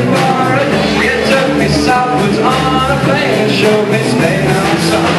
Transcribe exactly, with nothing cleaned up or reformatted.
It took me southwards on a plane and showed me Spain on the sun.